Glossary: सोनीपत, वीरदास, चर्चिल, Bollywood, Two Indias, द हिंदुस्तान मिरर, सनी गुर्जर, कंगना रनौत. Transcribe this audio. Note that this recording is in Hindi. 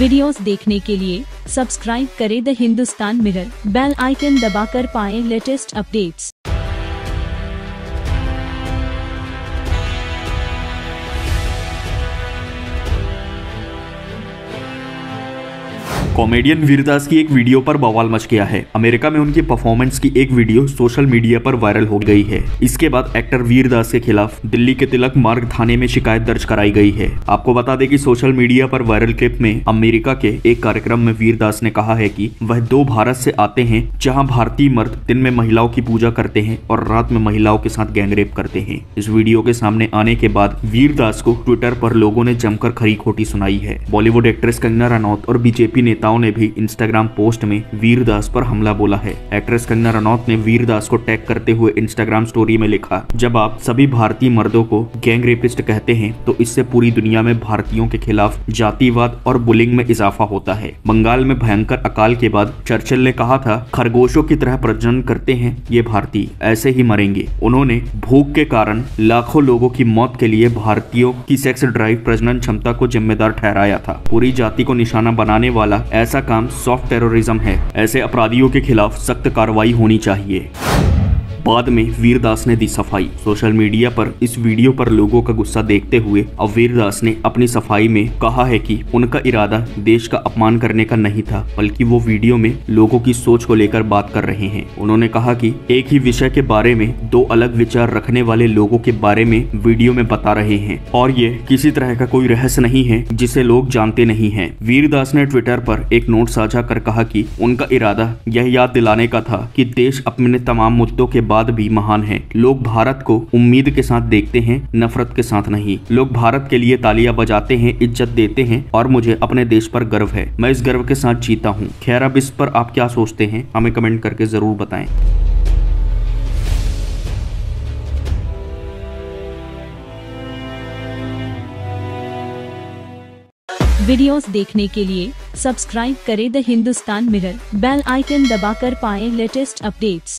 वीडियोस देखने के लिए सब्सक्राइब करें द हिंदुस्तान मिरर, bell icon दबाकर पाएं लेटेस्ट अपडेट्स। कॉमेडियन वीरदास की एक वीडियो पर बवाल मच गया है। अमेरिका में उनकी परफॉर्मेंस की एक वीडियो सोशल मीडिया पर वायरल हो गई है। इसके बाद एक्टर वीरदास के खिलाफ दिल्ली के तिलक मार्ग थाने में शिकायत दर्ज कराई गई है। आपको बता दें कि सोशल मीडिया पर वायरल क्लिप में अमेरिका के एक कार्यक्रम में वीरदास ने कहा है कि वह दो भारत से आते हैं, जहाँ भारतीय मर्द दिन में महिलाओं की पूजा करते हैं और रात में महिलाओं के साथ गैंगरेप करते हैं। इस वीडियो के सामने आने के बाद वीरदास को ट्विटर पर लोगों ने जमकर खरी खोटी सुनाई है। बॉलीवुड एक्ट्रेस कंगना रनौत और बीजेपी नेताओं ने भी इंस्टाग्राम पोस्ट में वीरदास पर हमला बोला है। एक्ट्रेस कंगना रनौत ने वीरदास को टैग करते हुए इंस्टाग्राम स्टोरी में लिखा, जब आप सभी भारतीय मर्दों को गैंग रेपिस्ट कहते हैं तो इससे पूरी दुनिया में भारतीयों के खिलाफ जातिवाद और बुलिंग में इजाफा होता है। बंगाल में भयंकर अकाल के बाद चर्चिल ने कहा था, खरगोशों की तरह प्रजनन करते हैं ये भारतीय, ऐसे ही मरेंगे। उन्होंने भूख के कारण लाखों लोगों की मौत के लिए भारतीयों की सेक्स ड्राइव प्रजनन क्षमता को जिम्मेदार ठहराया था। पूरी जाति को निशाना बनाने वाला ऐसा काम सॉफ्ट टेररिज्म है। ऐसे अपराधियों के खिलाफ सख्त कार्रवाई होनी चाहिए। बाद में वीरदास ने दी सफाई। सोशल मीडिया पर इस वीडियो पर लोगों का गुस्सा देखते हुए अब वीरदास ने अपनी सफाई में कहा है कि उनका इरादा देश का अपमान करने का नहीं था, बल्कि वो वीडियो में लोगों की सोच को लेकर बात कर रहे हैं। उन्होंने कहा कि एक ही विषय के बारे में दो अलग विचार रखने वाले लोगों के बारे में वीडियो में बता रहे हैं और ये किसी तरह का कोई रहस्य नहीं है जिसे लोग जानते नहीं है। वीरदास ने ट्विटर पर एक नोट साझा कर कहा कि उनका इरादा यह याद दिलाने का था कि देश अपने तमाम मुद्दों के बाद भी महान है। लोग भारत को उम्मीद के साथ देखते हैं, नफरत के साथ नहीं। लोग भारत के लिए तालियां बजाते हैं, इज्जत देते हैं और मुझे अपने देश पर गर्व है। मैं इस गर्व के साथ जीता हूं। खैर, अब इस पर आप क्या सोचते हैं, हमें कमेंट करके जरूर बताएं। वीडियोस देखने के लिए सब्सक्राइब करें द हिंदुस्तान मिरर, bell icon दबाकर पाएं लेटेस्ट अपडेट्स।